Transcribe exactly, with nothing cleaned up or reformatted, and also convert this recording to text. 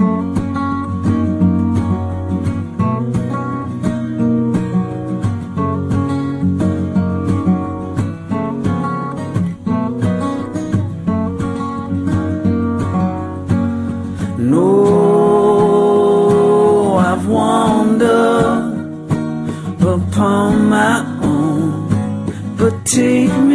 No, I've wandered upon my own, but take me